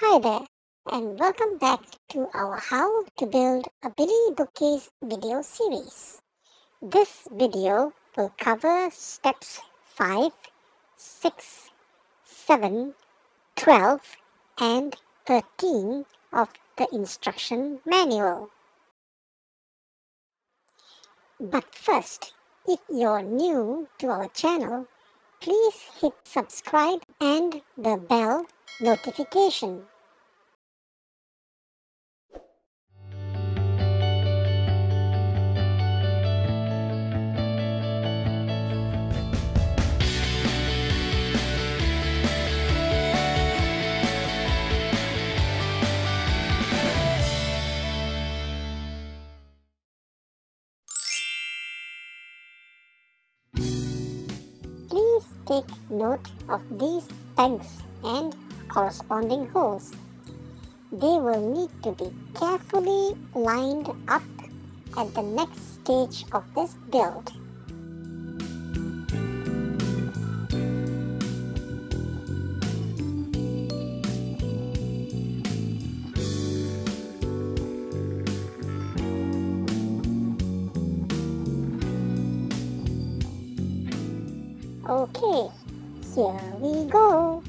Hi there, and welcome back to our How to Build a Billy Bookcase video series. This video will cover steps 5, 6, 7, 12, and 13 of the instruction manual. But first, if you're new to our channel, please hit subscribe and the bell notification. Please take note of these pegs and corresponding holes. They will need to be carefully lined up at the next stage of this build. Okay, here we go.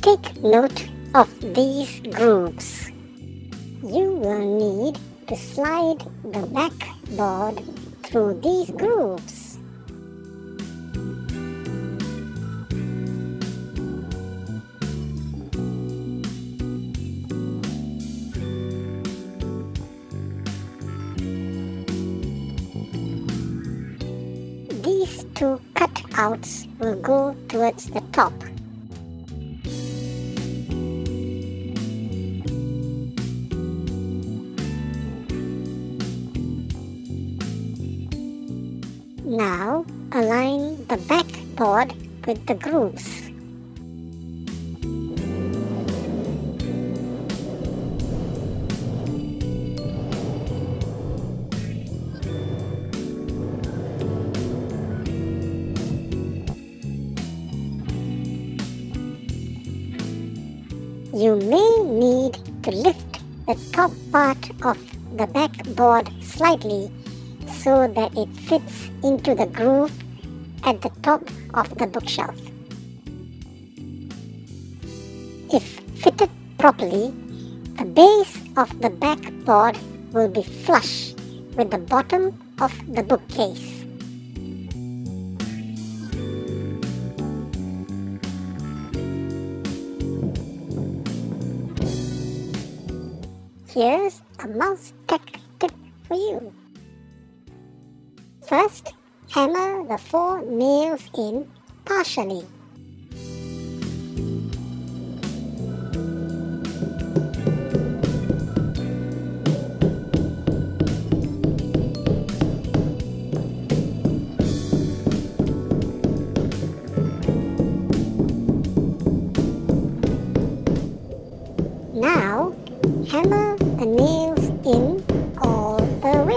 Take note of these grooves. You will need to slide the backboard through these grooves. These two cutouts will go towards the top. Now align the backboard with the grooves. You may need to lift the top part of the backboard slightly so that it fits into the groove at the top of the bookshelf. If fitted properly, the base of the backboard will be flush with the bottom of the bookcase. Here's a mouse tech tip for you. First, hammer the 4 nails in partially. Now, hammer the nails in all the way.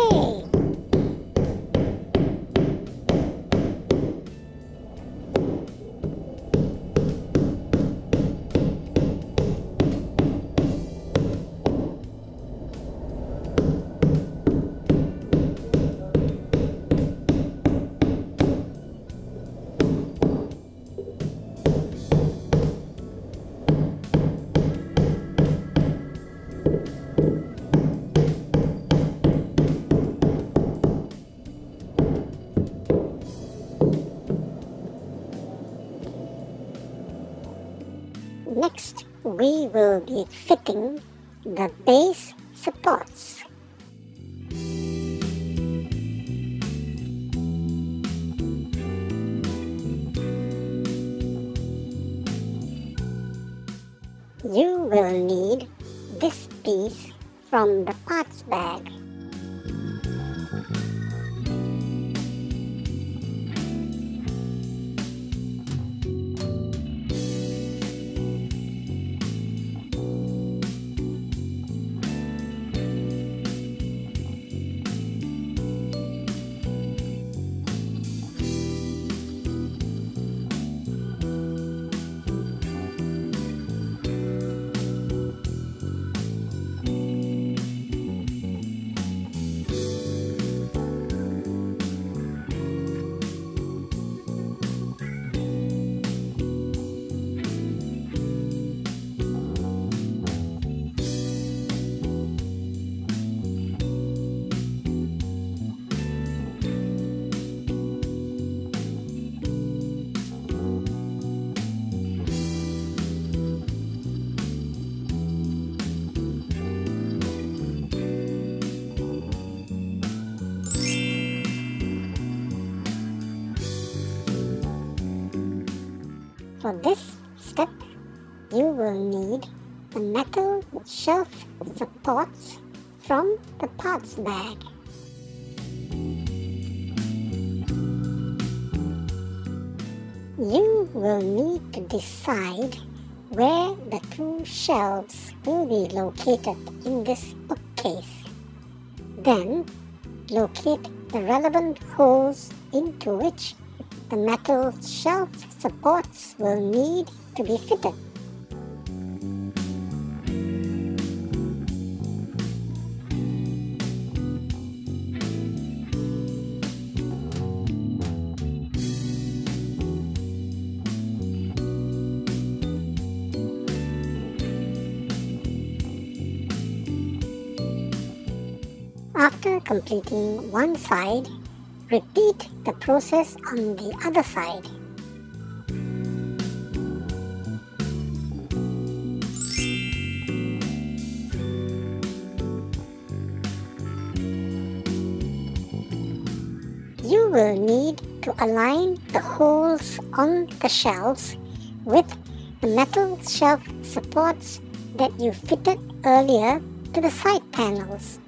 Next, we will be fitting the base supports. You will need this piece from the parts bag. For this step, you will need the metal shelf supports from the parts bag. You will need to decide where the 2 shelves will be located in this bookcase. Then, locate the relevant holes into which the metal shelf supports will need to be fitted. After completing one side, repeat the process on the other side. You will need to align the holes on the shelves with the metal shelf supports that you fitted earlier to the side panels.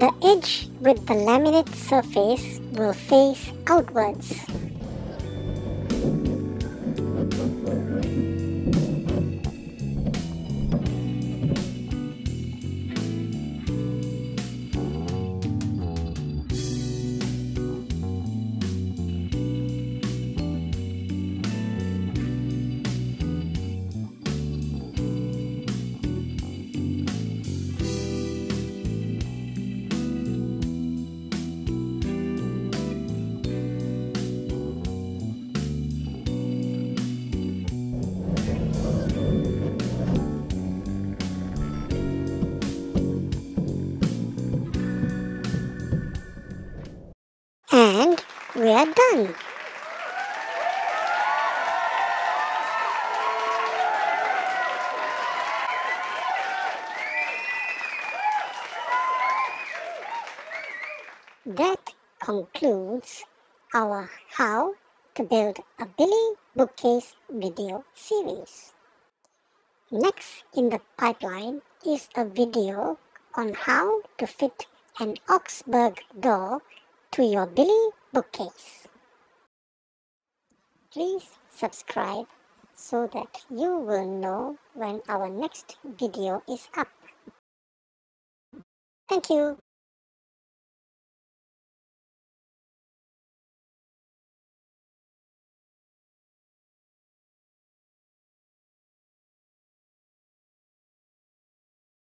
The edge with the laminate surface will face outwards. And we are done. That concludes our How to Build a Billy Bookcase video series. Next in the pipeline is a video on how to fit an Oxberg door to your Billy Bookcase. Please subscribe so that you will know when our next video is up. Thank you.